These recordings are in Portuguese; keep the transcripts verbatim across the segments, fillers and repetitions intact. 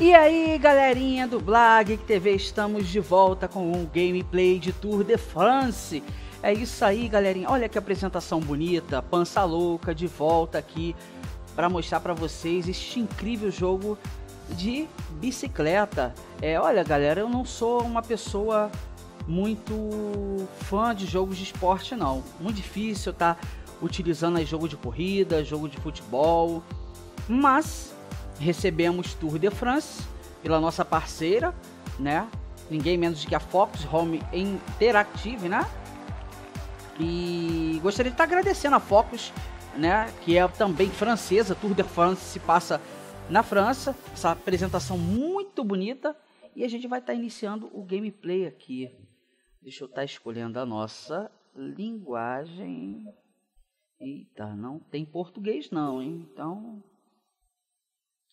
E aí, galerinha do Blague T V, estamos de volta com um gameplay de Tour de France. É isso aí, galerinha. Olha que apresentação bonita, Pança Louca de volta aqui para mostrar para vocês este incrível jogo de bicicleta. É, olha, galera, eu não sou uma pessoa muito fã de jogos de esporte, não. Muito difícil, tá? Utilizando aí jogo de corrida, jogo de futebol, mas recebemos Tour de France pela nossa parceira, né? Ninguém menos que a Focus Home Interactive, né? E gostaria de estar agradecendo a Focus, né? Que é também francesa. Tour de France se passa na França. Essa apresentação muito bonita. E a gente vai estar iniciando o gameplay aqui. Deixa eu estar escolhendo a nossa linguagem. Eita, não tem português não, hein? Então...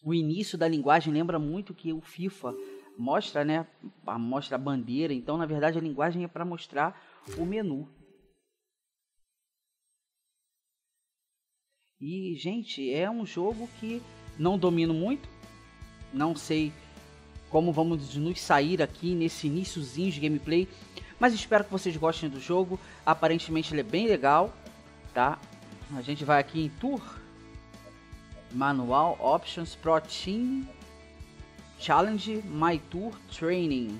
o início da linguagem lembra muito que o FIFA mostra, né? Mostra a bandeira. Então, na verdade, a linguagem é para mostrar o menu. E, gente, é um jogo que não domino muito. Não sei como vamos nos sair aqui nesse iniciozinho de gameplay. Mas espero que vocês gostem do jogo. Aparentemente, ele é bem legal, tá? A gente vai aqui em Tour. Manual, Options, Pro Team, Challenge, My Tour, Training.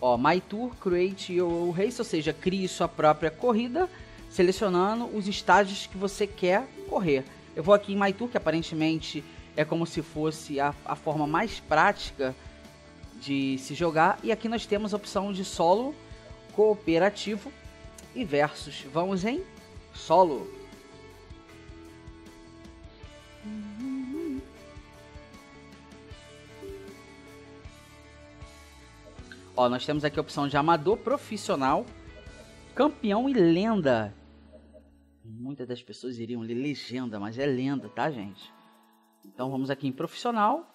Ó, My Tour, Create Your Race, ou seja, crie sua própria corrida, selecionando os estágios que você quer correr. Eu vou aqui em My Tour, que aparentemente é como se fosse a, a forma mais prática de se jogar. E aqui nós temos a opção de solo, cooperativo e versus. Vamos em solo. Ó, nós temos aqui a opção de amador, profissional, campeão e lenda. Muitas das pessoas iriam ler legenda, mas é lenda, tá, gente? Então vamos aqui em profissional.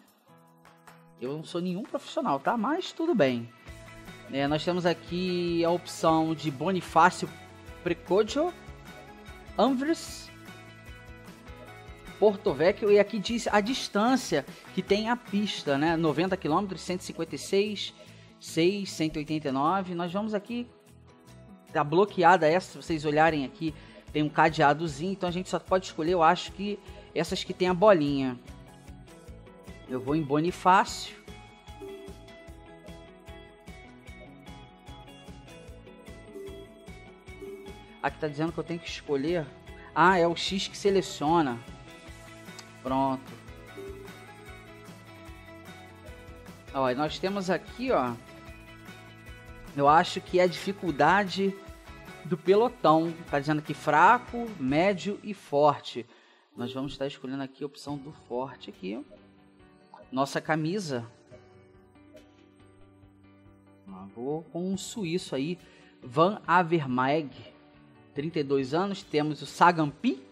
Eu não sou nenhum profissional, tá? Mas tudo bem. É, nós temos aqui a opção de Bonifácio Precódio, Anvers, Porto Vecchio. E aqui diz a distância que tem a pista, né? noventa quilômetros, cento e cinquenta e seis, seis, cento e oitenta e nove. Nós vamos aqui, tá bloqueada essa, se vocês olharem aqui, tem um cadeadozinho, então a gente só pode escolher, eu acho que essas que tem a bolinha. Eu vou em Bonifácio. Aqui tá dizendo que eu tenho que escolher. Ah, é o X que seleciona. Pronto. Ó, nós temos aqui, ó, eu acho que é a dificuldade do pelotão. Tá dizendo aqui fraco, médio e forte. Nós vamos estar escolhendo aqui a opção do forte aqui. Nossa camisa. Vou com um suíço aí, Van Avermaet, trinta e dois anos. Temos o Sagan Pi.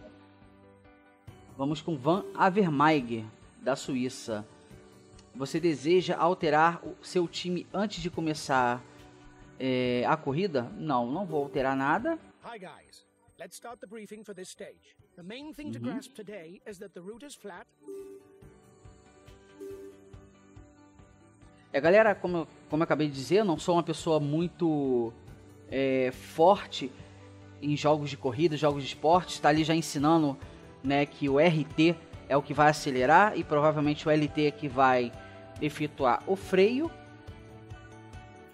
Vamos com Van Avermaet, da Suíça. Você deseja alterar o seu time antes de começar é, a corrida? Não, não vou alterar nada. Hi guys, let's start the briefing for this stage. The main thing to grasp today is that the route is flat. É, galera, como eu, como eu acabei de dizer, eu não sou uma pessoa muito é, forte em jogos de corrida, jogos de esporte. Está ali já ensinando, né, que o R T é o que vai acelerar e provavelmente o L T é que vai efetuar o freio.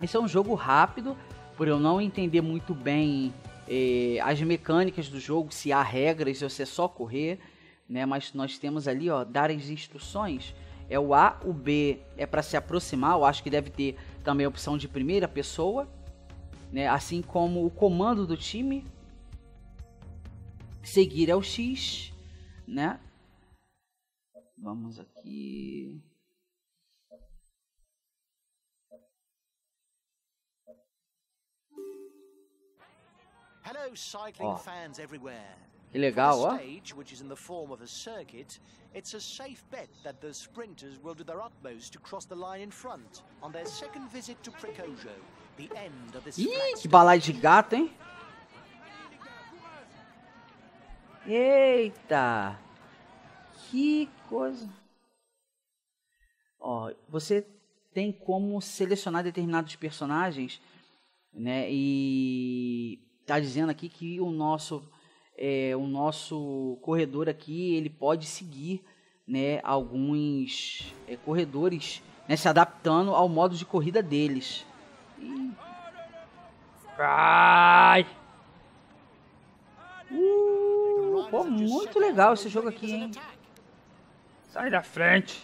Esse é um jogo rápido, por eu não entender muito bem eh, as mecânicas do jogo, se há regras ou se é só correr, né? Mas nós temos ali, ó, dar as instruções. É o A, o B é para se aproximar, eu acho que deve ter também a opção de primeira pessoa, né? Assim como o comando do time. Seguir é o X, né? Vamos aqui. Hello cycling fans everywhere. Que legal, ó. Stage, which is in the form of a circuit, it's a safe bet that the sprinters will do their utmost to cross the line in front on their second visit to Precojo, the end of this. Ih, que balai de gato, hein? Eita! Que coisa. ó, você tem como selecionar determinados personagens, né? E tá dizendo aqui que o nosso, é, o nosso corredor aqui, ele pode seguir, né, alguns é, corredores, né, se adaptando ao modo de corrida deles. E... Ai! Uh, pô, muito legal esse jogo aqui, hein? Sai da frente!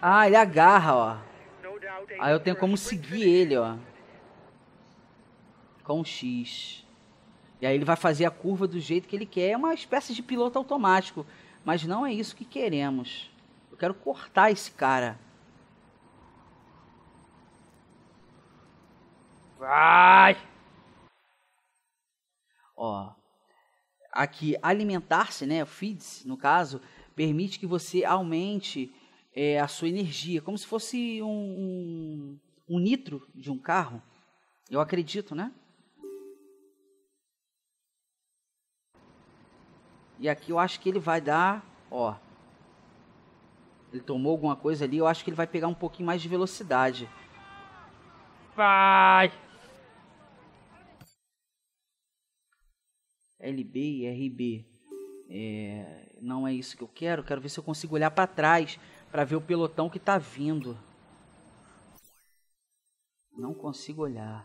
Ah, ele agarra, ó. Aí eu tenho como seguir ele, ó. Com um X. E aí ele vai fazer a curva do jeito que ele quer. É uma espécie de piloto automático. Mas não é isso que queremos. Eu quero cortar esse cara. Vai! Ó. Aqui, alimentar-se, né? Feeds, no caso, permite que você aumente é, a sua energia. Como se fosse um, um, um nitro de um carro. Eu acredito, né? E aqui eu acho que ele vai dar, ó, ele tomou alguma coisa ali, eu acho que ele vai pegar um pouquinho mais de velocidade. Vai! L B e R B. É, não é isso que eu quero, quero ver se eu consigo olhar para trás, para ver o pelotão que tá vindo. Não consigo olhar.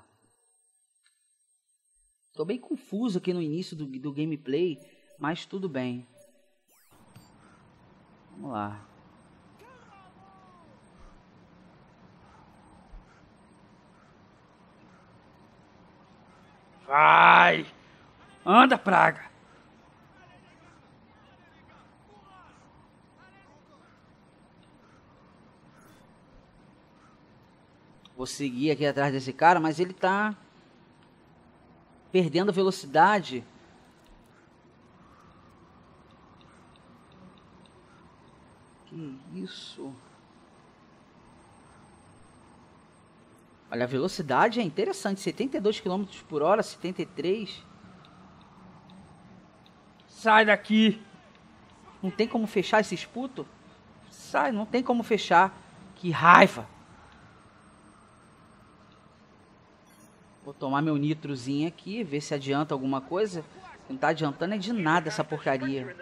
Tô bem confuso aqui no início do, do gameplay. Mas tudo bem. Vamos lá. Vai! Anda, praga! Vou seguir aqui atrás desse cara, mas ele tá perdendo velocidade. Isso. Olha, a velocidade é interessante. setenta e dois quilômetros por hora, setenta e três. Sai daqui. Não tem como fechar esses putos? Sai, não tem como fechar. Que raiva. Vou tomar meu nitrozinho aqui, ver se adianta alguma coisa. Não tá adiantando é de nada essa porcaria.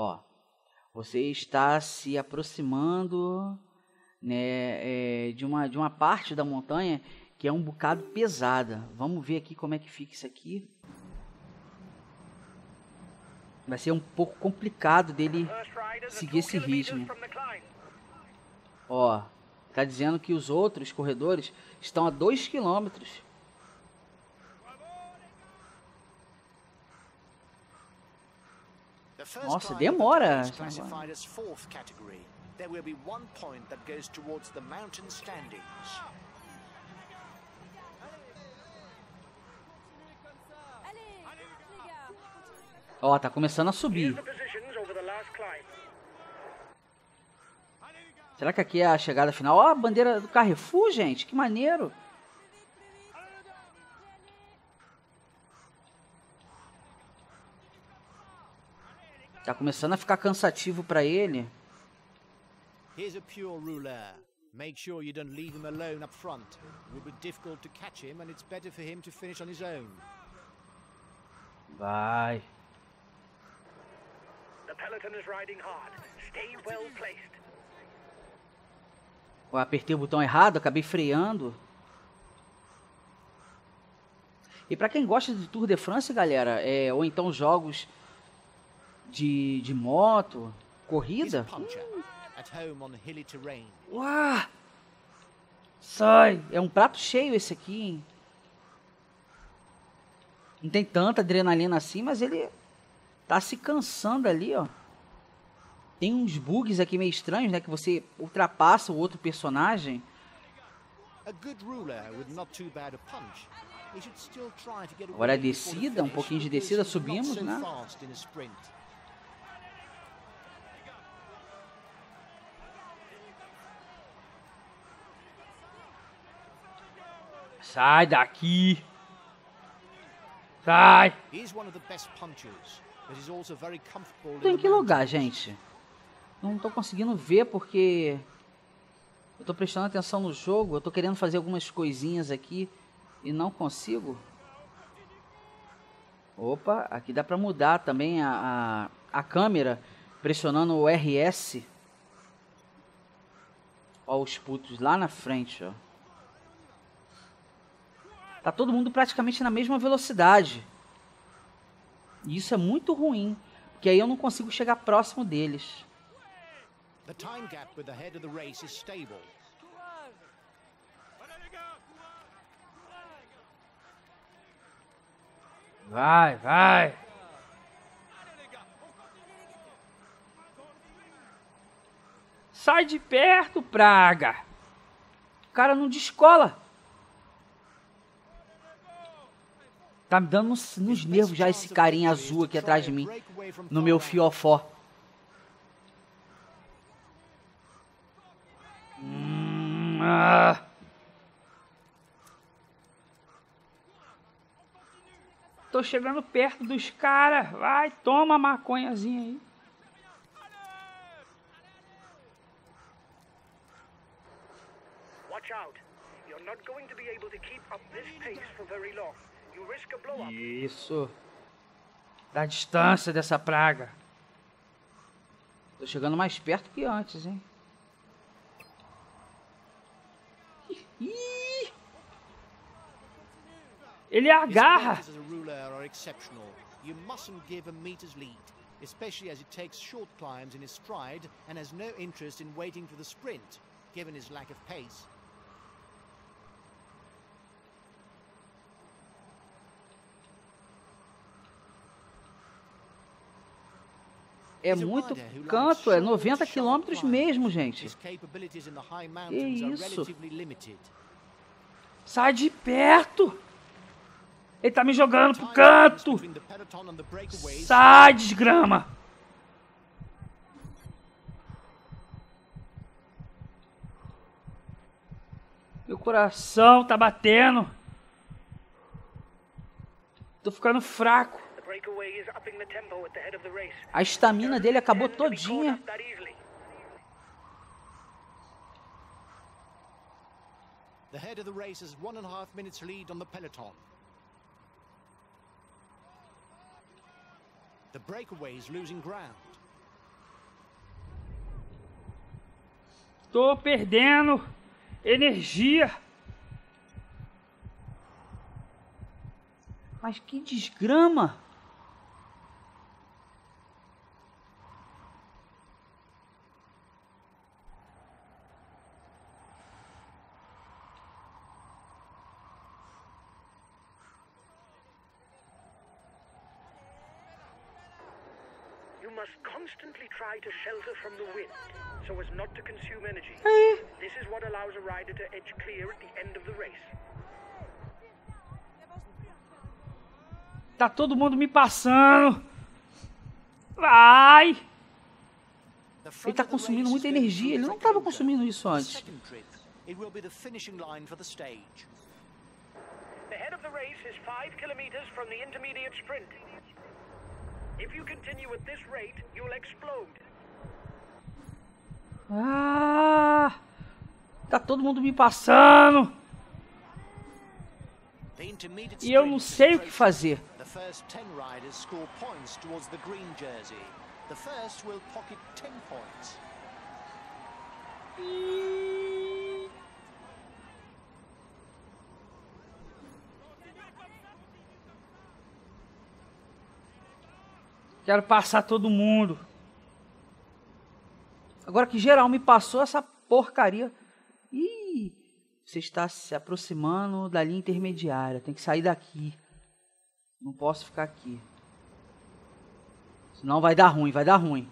Ó, você está se aproximando, né, é, de, uma, de uma parte da montanha que é um bocado pesada. Vamos ver aqui como é que fica isso aqui. Vai ser um pouco complicado dele seguir esse ritmo. Ó, tá dizendo que os outros corredores estão a dois quilômetros. Nossa, demora. Ó, oh, tá começando a subir. Será que aqui é a chegada final? Ó, oh, a bandeira do Carrefour, gente, que maneiro. Tá começando a ficar cansativo para ele. Vai. Eu apertei o botão errado, acabei freando. E para quem gosta de Tour de France, galera, é, ou então jogos De, de moto, corrida. Hum. Uau! Sai! É um prato cheio esse aqui, hein? Não tem tanta adrenalina assim, mas ele tá se cansando ali, ó. Tem uns bugs aqui meio estranhos, né? Que você ultrapassa o outro personagem. Agora a descida, um pouquinho de descida, subimos, né? Sai daqui. Sai. Tô em que lugar, gente? Não tô conseguindo ver porque eu tô prestando atenção no jogo. Eu tô querendo fazer algumas coisinhas aqui e não consigo. Opa, aqui dá pra mudar também a, a, a câmera, pressionando o R S. Ó, os putos lá na frente, ó. Tá todo mundo praticamente na mesma velocidade. E isso é muito ruim, porque aí eu não consigo chegar próximo deles. Vai, vai. Sai de perto, praga. O cara não descola. Tá me dando nos, nos nervos já esse carinha azul aqui atrás de mim. No meu fiofó. Hum, ah. Tô chegando perto dos caras. Vai, toma a maconhazinha aí. Isso. Da distância dessa praga. Tô chegando mais perto que antes, hein? Ele agarra. É muito canto, é noventa quilômetros mesmo, gente. Que isso? Sai de perto! Ele tá me jogando pro canto! Sai, desgrama! Meu coração tá batendo! Tô ficando fraco! A estamina dele acabou todinha! The head of the race has one and a half minutes lead on the peloton. The breakaway is losing ground. Tô perdendo energia. Mas que desgrama! Tá todo mundo me passando. Vai. Ele tá consumindo muita energia. Ele não tava consumindo isso antes. The head of the race is five kilometers from the intermediate sprint. If you continue at this rate, you'll explode. Ah! Tá todo mundo me passando. E eu não sei o que fazer. The first ten riders score points towards the green jersey. The first will pocket ten points. Quero passar todo mundo. Agora que geral me passou essa porcaria. Ih, você está se aproximando da linha intermediária. Tem que sair daqui. Não posso ficar aqui. Senão vai dar ruim, vai dar ruim.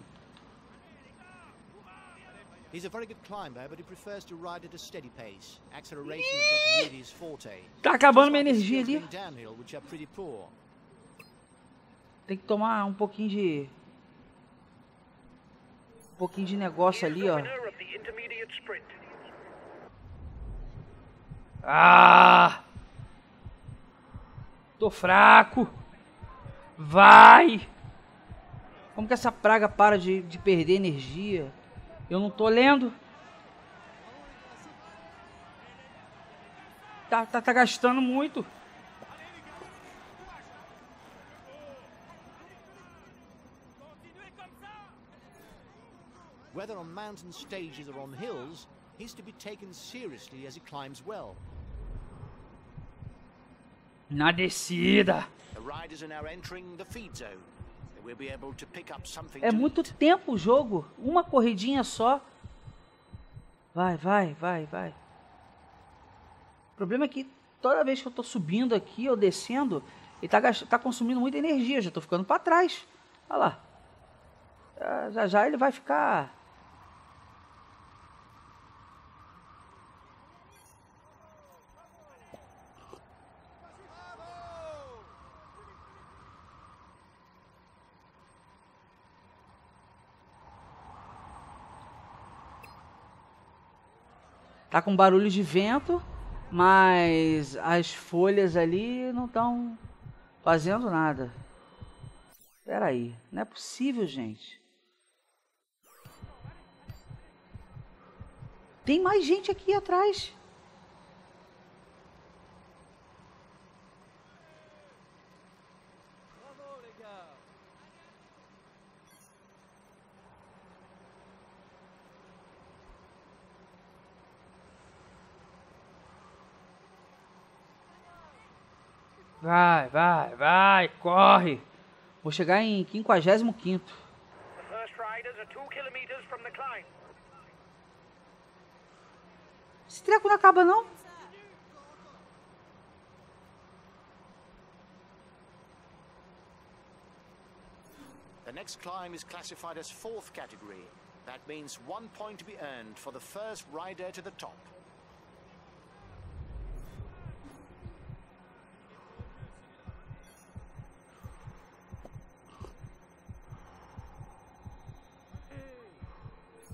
Tá acabando minha energia ali. Tem que tomar um pouquinho de... Um pouquinho de negócio ali, ó. Ah! Tô fraco. Vai. Como que essa praga para de, de perder energia? Eu não tô lendo. Tá, tá, tá gastando muito. Whether on mountain stages or on hills, he's to be taken seriously as he climbs well. Na descida. The riders are now entering the feed zone. They will be able to pick up something. É muito tempo o jogo, uma corridinha só. Vai, vai, vai, vai. O problema é que toda vez que eu tô subindo aqui ou descendo, ele tá gastando, tá consumindo muita energia, já tô ficando para trás. Olha lá. Já já ele vai ficar. Tá com barulho de vento, mas as folhas ali não estão fazendo nada. Espera aí, não é possível, gente. Tem mais gente aqui atrás. Vai, vai, vai, corre. Vou chegar em quinquagésimo quinto. Esse treco não acaba, não? The next climb is classified as fourth category. That means one point to be earned for the first rider to the top.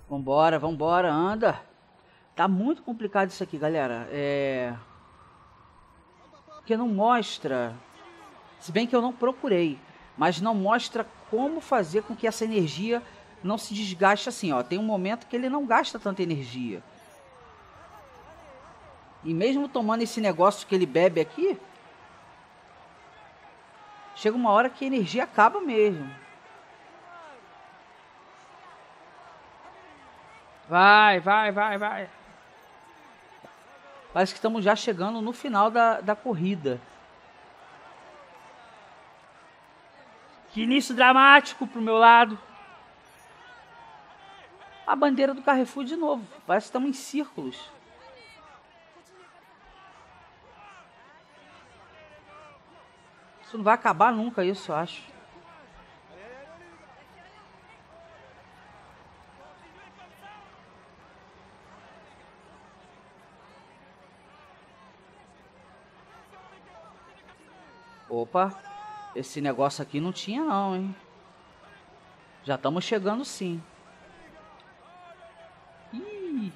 Vambora, vambora, anda. Tá muito complicado isso aqui, galera. É... Porque não mostra... Se bem que eu não procurei. Mas não mostra como fazer com que essa energia não se desgaste assim, ó. Tem um momento que ele não gasta tanta energia. E mesmo tomando esse negócio que ele bebe aqui... Chega uma hora que a energia acaba mesmo. Vai, vai, vai, vai. Parece que estamos já chegando no final da, da corrida. Que início dramático pro meu lado. A bandeira do Carrefour de novo. Parece que estamos em círculos. Isso não vai acabar nunca, isso eu acho. Opa, esse negócio aqui não tinha não, hein? Já estamos chegando sim. Ih.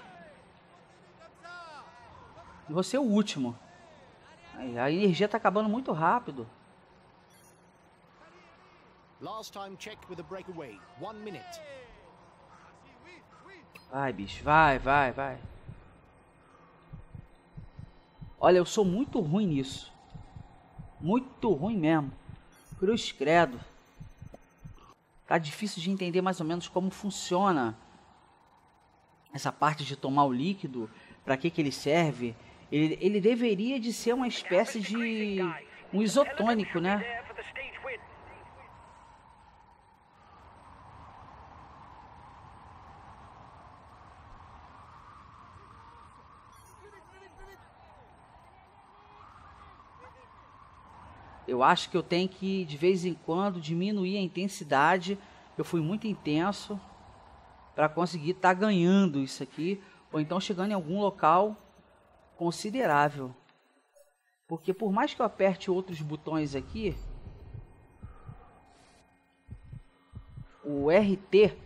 Vou ser o último. A energia está acabando muito rápido. Vai, bicho, vai, vai, vai. Olha, eu sou muito ruim nisso. Muito ruim mesmo. Cruz credo. Tá difícil de entender mais ou menos como funciona essa parte de tomar o líquido, para que que ele serve. Ele, ele deveria de ser uma espécie de um isotônico, né? Eu acho que eu tenho que, de vez em quando, diminuir a intensidade. Eu fui muito intenso para conseguir estar ganhando isso aqui. Ou então chegando em algum local considerável. Porque por mais que eu aperte outros botões aqui, o R T,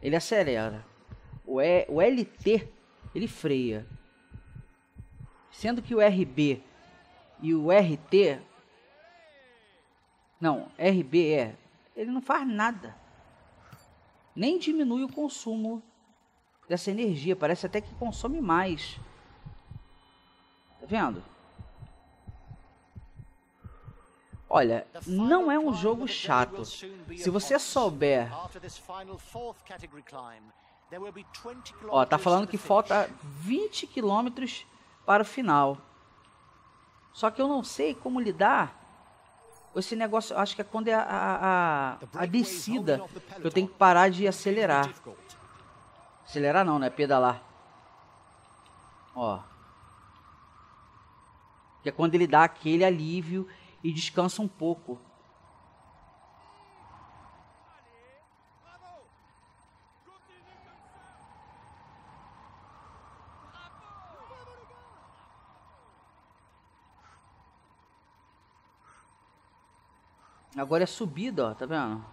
ele acelera. O, e, o L T, ele freia. Sendo que o R B e o R T... Não, R B E, ele não faz nada. Nem diminui o consumo dessa energia. Parece até que consome mais. Tá vendo? Olha, não é um jogo chato. Se você souber... Ó, tá falando que falta vinte quilômetros para o final. Só que eu não sei como lidar com esse negócio. Acho que é quando é a, a, a descida que eu tenho que parar de acelerar. Acelerar não, né? Pedalar. Ó. Que é quando ele dá aquele alívio e descansa um pouco. Agora é subida, ó, tá vendo?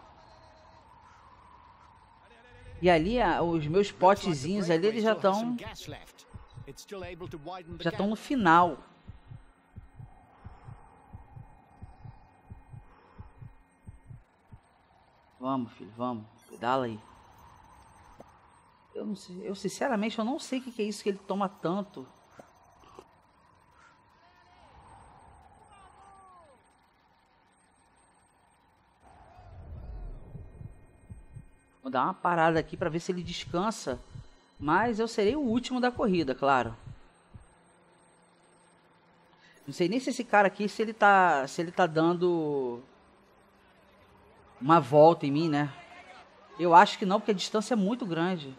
E ali, ah, os meus potezinhos ali, eles já estão... Já estão no final. Vamos, filho, vamos. Pedala aí. Eu, não sei, eu sinceramente, eu não sei o que é isso que ele toma tanto. Vou dar uma parada aqui para ver se ele descansa. Mas eu serei o último da corrida, claro. Não sei nem se esse cara aqui, se ele tá, se ele tá dando uma volta em mim, né? Eu acho que não, porque a distância é muito grande.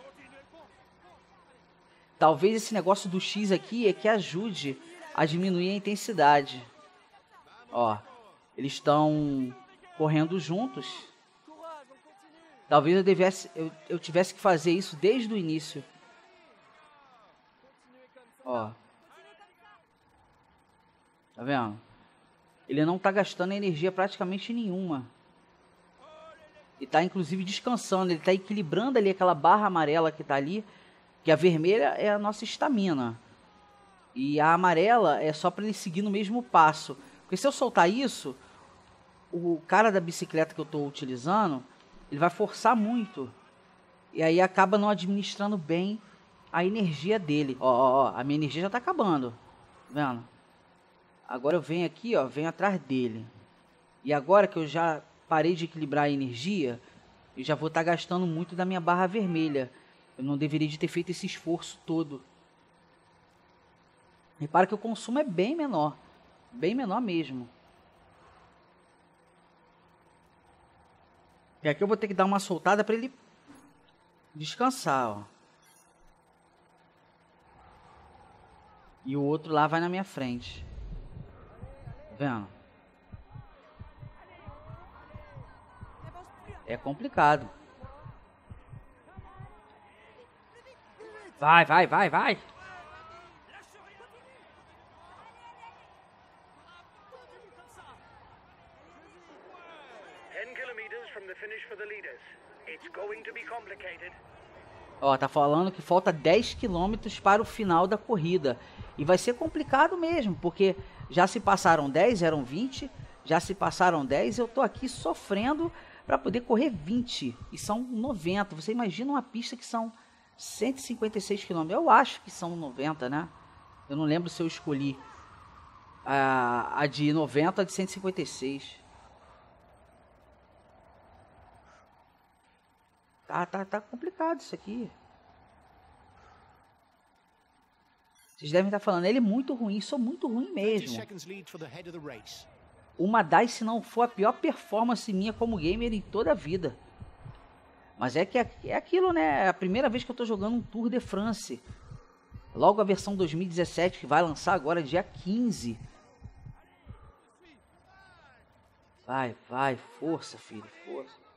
Talvez esse negócio do X aqui é que ajude a diminuir a intensidade. Ó, eles estão correndo juntos. Talvez eu, devesse, eu, eu tivesse que fazer isso desde o início. Ó. Tá vendo? Ele não tá gastando energia praticamente nenhuma. E tá, inclusive, descansando. Ele tá equilibrando ali aquela barra amarela que tá ali. Que a vermelha é a nossa estamina. E a amarela é só pra ele seguir no mesmo passo. Porque se eu soltar isso, o cara da bicicleta que eu tô utilizando... Ele vai forçar muito. E aí acaba não administrando bem a energia dele. Ó, ó, ó. A minha energia já tá acabando. Tá vendo? Agora eu venho aqui, ó. Venho atrás dele. E agora que eu já parei de equilibrar a energia, eu já vou estar tá gastando muito da minha barra vermelha. Eu não deveria de ter feito esse esforço todo. Repara que o consumo é bem menor. Bem menor mesmo. E aqui eu vou ter que dar uma soltada para ele descansar, ó. E o outro lá vai na minha frente. Tá vendo? É complicado. Vai, vai, vai, vai. Ó, tá falando que falta dez quilômetros para o final da corrida. E vai ser complicado mesmo, porque já se passaram dez, eram vinte. Já se passaram dez, eu tô aqui sofrendo para poder correr vinte. E são noventa. Você imagina uma pista que são cento e cinquenta e seis quilômetros. Eu acho que são noventa, né? Eu não lembro se eu escolhi a, a de noventa ou a de cento e cinquenta e seis. Tá, tá, tá complicado isso aqui. Vocês devem estar falando, ele é muito ruim, sou muito ruim mesmo. Uma das, se não for a pior performance minha como gamer em toda a vida. Mas é que é, é aquilo, né? É a primeira vez que eu tô jogando um Tour de France. Logo a versão dois mil e dezessete, que vai lançar agora dia quinze. Vai, vai, força, filho, força.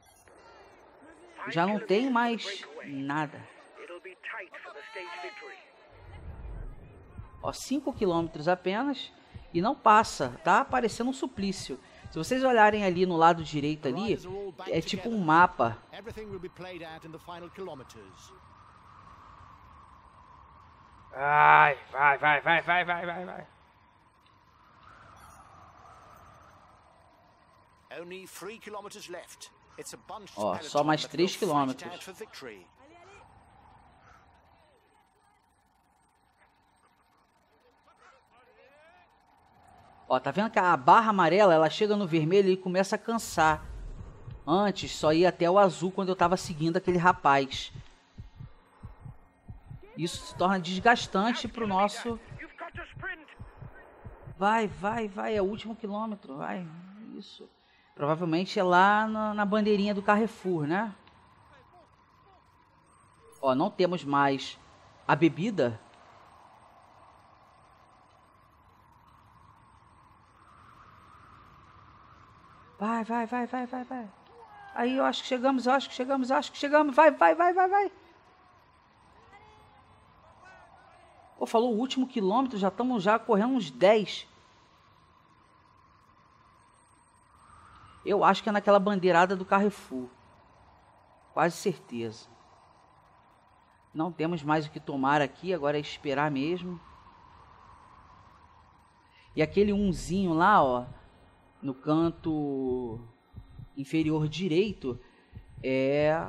Já não tem mais nada. Ó, cinco quilômetros apenas e não passa, tá parecendo um suplício. Se vocês olharem ali no lado direito ali, é tipo um mapa. Ai, vai, vai, vai, vai, vai, vai, vai. Ó, só mais três quilômetros. Ó, tá vendo que a barra amarela, ela chega no vermelho e começa a cansar. Antes, só ia até o azul quando eu tava seguindo aquele rapaz. Isso se torna desgastante pro nosso... Vai, vai, vai, é o último quilômetro, vai. Isso. Provavelmente é lá na, na bandeirinha do Carrefour, né? Ó, não temos mais a bebida. Vai, vai, vai, vai, vai, vai. Aí eu acho que chegamos, eu acho que chegamos, eu acho que chegamos. Vai, vai, vai, vai, vai. Pô, falou o último quilômetro, já estamos já correndo uns dez. Eu acho que é naquela bandeirada do Carrefour. Quase certeza. Não temos mais o que tomar aqui, agora é esperar mesmo. E aquele umzinho lá, ó, no canto inferior direito, é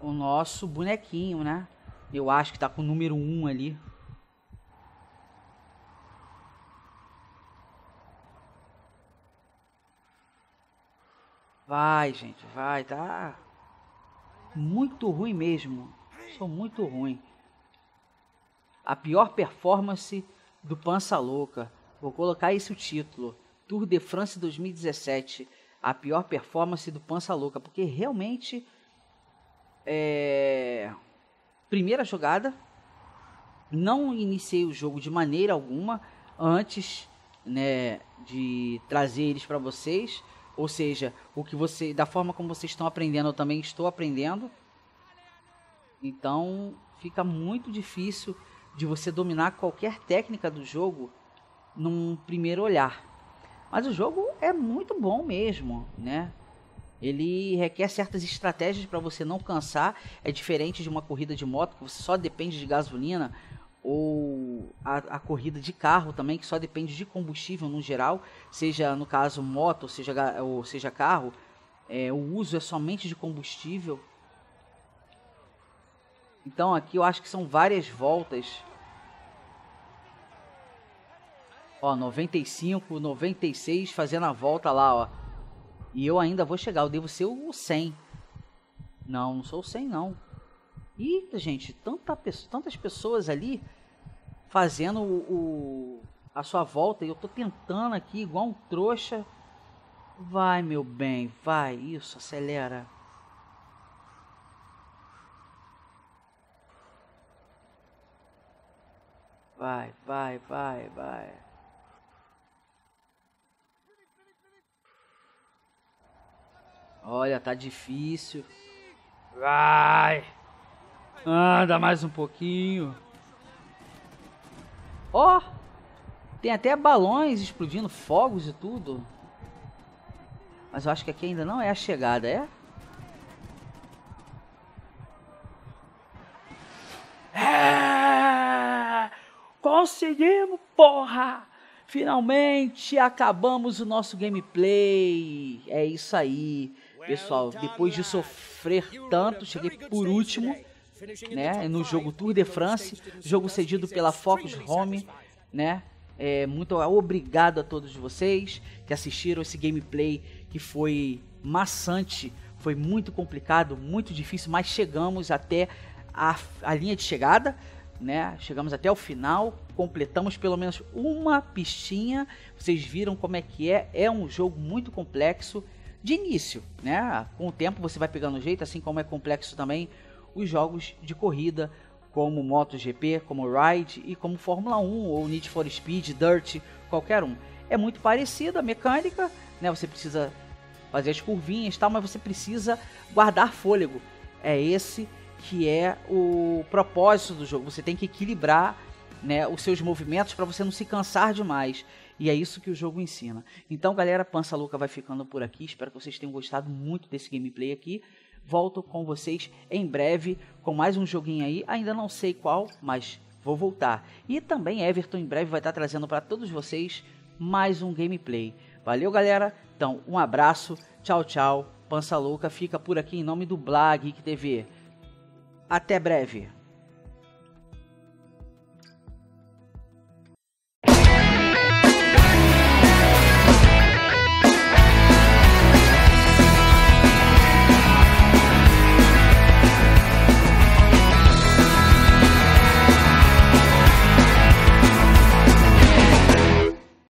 o nosso bonequinho, né? Eu acho que tá com o número um ali. Vai, gente, vai, tá muito ruim mesmo. Sou muito ruim. A pior performance do Pança Louca. Vou colocar esse o título. Tour de France dois mil e dezessete. A pior performance do Pança Louca. Porque realmente... É... Primeira jogada. Não iniciei o jogo de maneira alguma. Antes, né, de trazer eles para vocês. Ou seja, o que você, da forma como vocês estão aprendendo, eu também estou aprendendo. Então, fica muito difícil de você dominar qualquer técnica do jogo num primeiro olhar. Mas o jogo é muito bom mesmo, né? Ele requer certas estratégias para você não cansar. É diferente de uma corrida de moto, que você só depende de gasolina, ou a, a corrida de carro também, que só depende de combustível no geral, seja no caso moto, seja, ou seja carro, é, o uso é somente de combustível. Então aqui eu acho que são várias voltas. Ó, noventa e cinco, noventa e seis, fazendo a volta lá, ó. E eu ainda vou chegar, eu devo ser o cem. Não, não sou o cem não. E, gente, tanta, tantas pessoas ali fazendo o, o, a sua volta. E eu tô tentando aqui, igual um trouxa. Vai, meu bem, vai. Isso, acelera. Vai, vai, vai, vai. Olha, tá difícil. Vai! Anda mais um pouquinho. Ó, oh, tem até balões explodindo, fogos e tudo. Mas eu acho que aqui ainda não é a chegada, é? É! Conseguimos, porra! Finalmente acabamos o nosso gameplay. É isso aí, pessoal. Depois de sofrer tanto, cheguei por último, né, no jogo Tour de France, jogo cedido pela Focus Home, né? É, muito obrigado a todos vocês que assistiram esse gameplay, que foi maçante, foi muito complicado, muito difícil, mas chegamos até a, a linha de chegada, né? Chegamos até o final, completamos pelo menos uma pistinha. Vocês viram como é que é, é um jogo muito complexo de início, né? Com o tempo você vai pegando o jeito, assim como é complexo também os jogos de corrida, como MotoGP, como Ride e como Fórmula um ou Need for Speed, Dirt, qualquer um. É muito parecida a mecânica, né? Você precisa fazer as curvinhas e tal, mas você precisa guardar fôlego. É esse que é o propósito do jogo. Você tem que equilibrar, né, os seus movimentos para você não se cansar demais. E é isso que o jogo ensina. Então, galera, Pança Louca vai ficando por aqui. Espero que vocês tenham gostado muito desse gameplay aqui. Volto com vocês em breve com mais um joguinho aí, ainda não sei qual, mas vou voltar. E também Everton em breve vai estar trazendo para todos vocês mais um gameplay. Valeu, galera! Então, um abraço, tchau, tchau. Pança Louca fica por aqui em nome do Blague T V. Até breve.